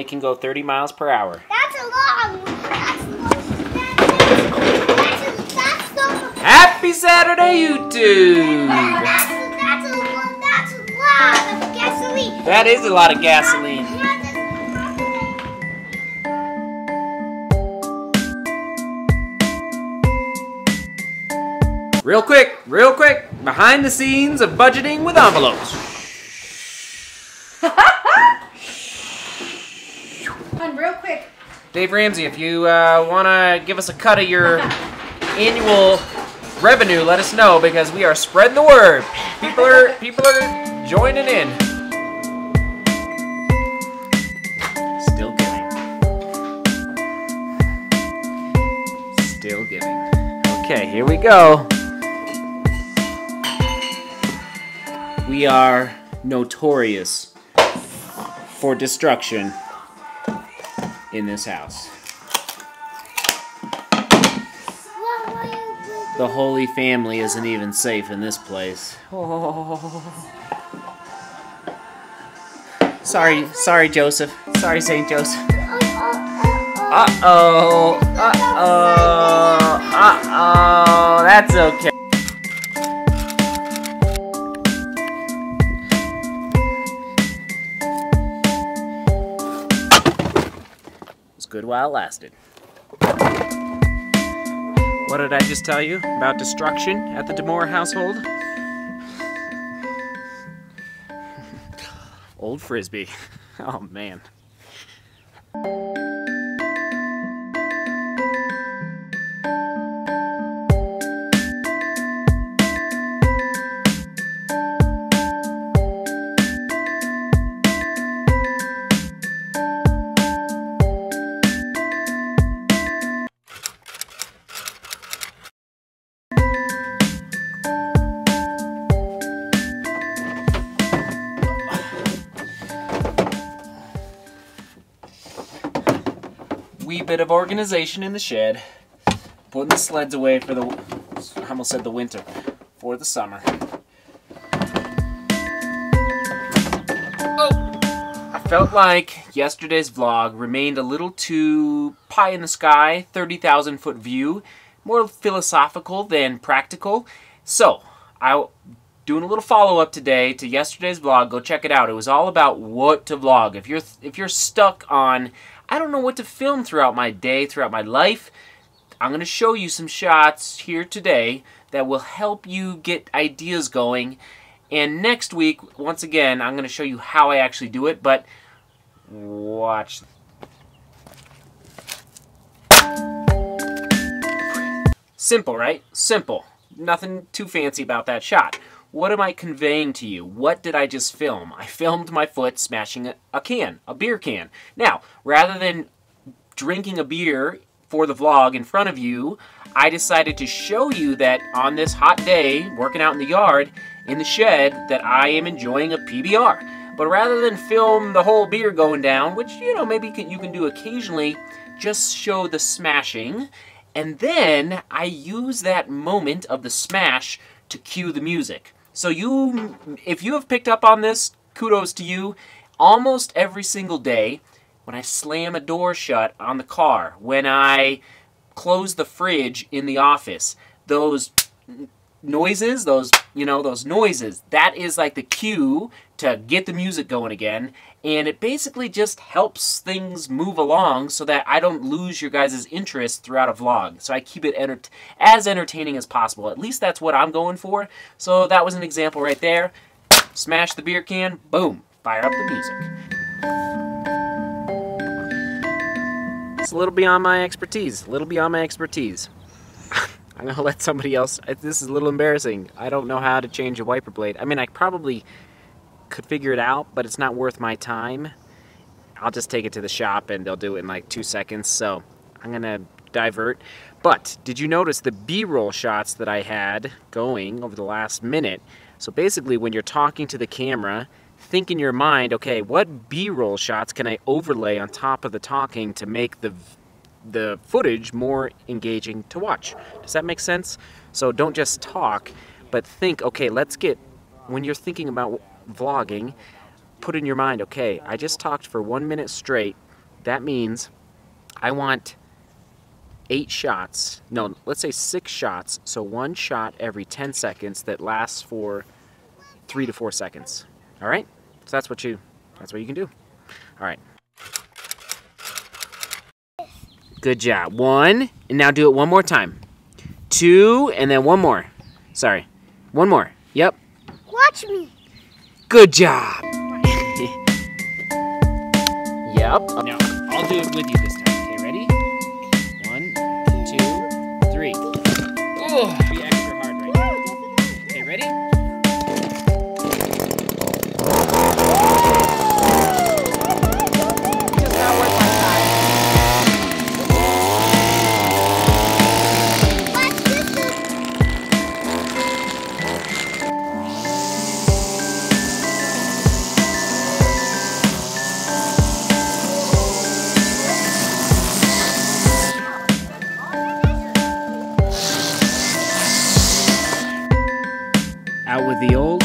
They can go 30 miles per hour. That's a long one. Happy Saturday, YouTube! That's a lot of gasoline. That is a lot of gasoline. Real quick, behind the scenes of budgeting with envelopes. On real quick. Dave Ramsey, if you want to give us a cut of your annual revenue, let us know, because we are spreading the word. People are joining in. Still giving. Okay, here we go. We are notorious for destruction in this house. The Holy Family isn't even safe in this place. Oh. Sorry, Joseph. Sorry, St. Joseph. Uh-oh. That's okay. It was good while it lasted. What did I just tell you about destruction at the Damore household? Old Frisbee. Oh, man. Wee bit of organization in the shed, putting the sleds away for the, I almost said the winter, for the summer. Oh, I felt like yesterday's vlog remained a little too pie in the sky, 30,000 foot view, more philosophical than practical. So I'm doing a little follow up today to yesterday's vlog. Go check it out. It was all about what to vlog. If you're stuck on, I don't know what to film throughout my day, throughout my life, I'm going to show you some shots here today that will help you get ideas going. And next week, once again, I'm going to show you how I actually do it, but watch. Simple, right? Simple. Nothing too fancy about that shot. What am I conveying to you? What did I just film? I filmed my foot smashing a beer can. Now, rather than drinking a beer for the vlog in front of you, I decided to show you that on this hot day, working out in the yard, in the shed, that I am enjoying a PBR. But rather than film the whole beer going down, which, you know, maybe you can do occasionally, just show the smashing. And then I use that moment of the smash to cue the music. So if you have picked up on this, kudos to you. Almost every single day, when I slam a door shut on the car, when I close the fridge in the office, those noises, that is like the cue to get the music going again. And it basically just helps things move along so that I don't lose your guys' interest throughout a vlog. So I keep it as entertaining as possible. At least that's what I'm going for. So that was an example right there. Smash the beer can, boom, fire up the music. It's a little beyond my expertise, I'm gonna let somebody else, this is a little embarrassing. I don't know how to change a wiper blade. I mean, I probably could figure it out, but it's not worth my time. I'll just take it to the shop and they'll do it in like 2 seconds, so I'm gonna divert. But did you notice the B-roll shots that I had going over the last minute? So basically when you're talking to the camera, think in your mind, okay, what B-roll shots can I overlay on top of the talking to make the footage more engaging to watch? Does that make sense? So don't just talk, but think, okay, let's get, when you're thinking about vlogging, put in your mind, okay, I just talked for 1 minute straight, That means I want 8 shots, no, let's say 6 shots, so 1 shot every 10 seconds that lasts for 3 to 4 seconds. All right? So that's what you can do. All right. Good job. 1, and now do it 1 more time. 2, and then 1 more. Sorry. 1 more. Yep. Watch me. Good job. Yep. Now, I'll do it with you this time. Okay, ready? 1, 2, 3. Oh, be extra hard right now. Okay, ready? Out with the old,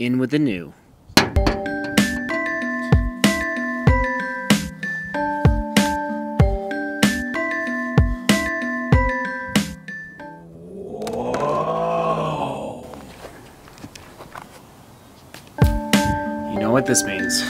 in with the new. Whoa. You know what this means.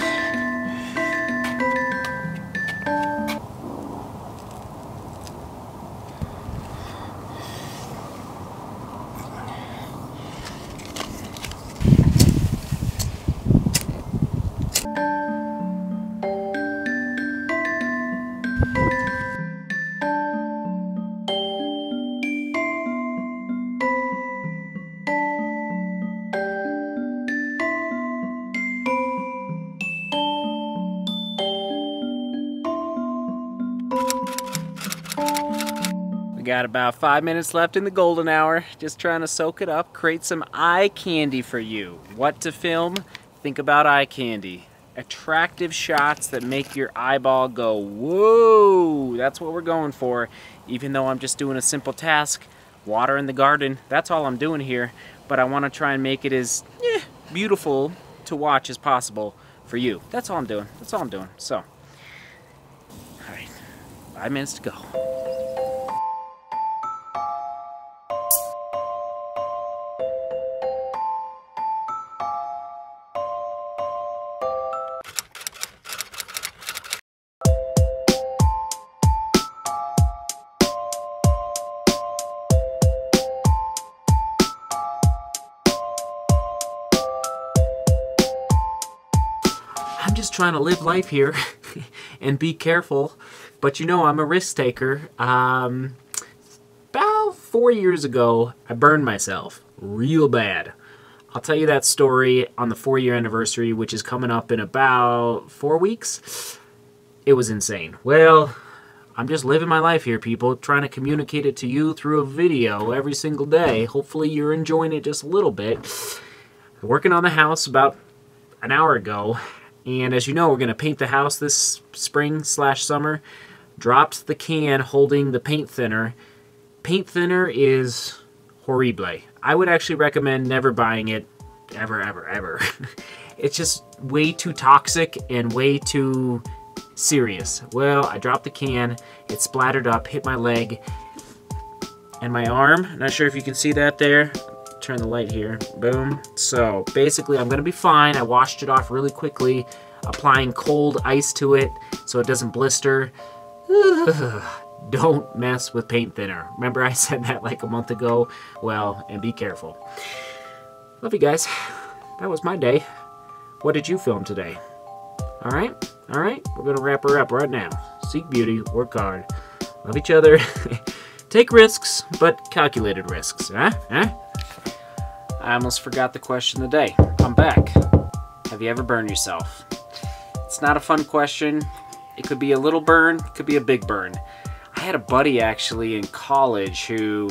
We got about 5 minutes left in the golden hour. Just trying to soak it up, create some eye candy for you. What to film? Think about eye candy. Attractive shots that make your eyeball go, whoa, that's what we're going for. Even though I'm just doing a simple task, water in the garden, that's all I'm doing here. But I wanna try and make it as beautiful to watch as possible for you. That's all I'm doing, that's all I'm doing. So, all right, 5 minutes to go. I'm just trying to live life here and be careful, but you know I'm a risk taker. About 4 years ago, I burned myself real bad. I'll tell you that story on the 4-year anniversary, which is coming up in about 4 weeks. It was insane. Well, I'm just living my life here, people, trying to communicate it to you through a video every single day. Hopefully you're enjoying it just a little bit. Working on the house about an hour ago. And as you know, we're going to paint the house this spring/summer. Dropped the can holding the paint thinner. Paint thinner is horrible. I would actually recommend never buying it ever, ever, ever. It's just way too toxic and way too serious. Well, I dropped the can. It splattered up, hit my leg and my arm. Not sure if you can see that there. Turn the light here, boom. So basically I'm gonna be fine. I washed it off really quickly, applying cold ice to it so it doesn't blister. Don't mess with paint thinner. Remember I said that like a month ago? Well, and be careful. Love you guys. That was my day. What did you film today? All right, all right. We're gonna wrap her up right now. Seek beauty, work hard, love each other. Take risks, but calculated risks, huh? Huh? I almost forgot the question of the day. I'm back. Have you ever burned yourself? It's not a fun question. It could be a little burn, it could be a big burn. I had a buddy actually in college who,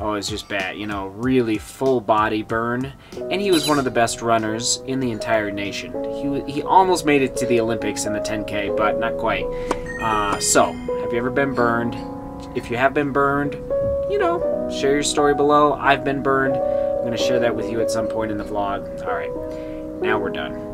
oh, it was just bad, you know, really full body burn. And he was one of the best runners in the entire nation. He almost made it to the Olympics in the 10K, but not quite. So, have you ever been burned? If you have been burned, you know, share your story below. I've been burned. I'm going to share that with you at some point in the vlog. All right, now we're done.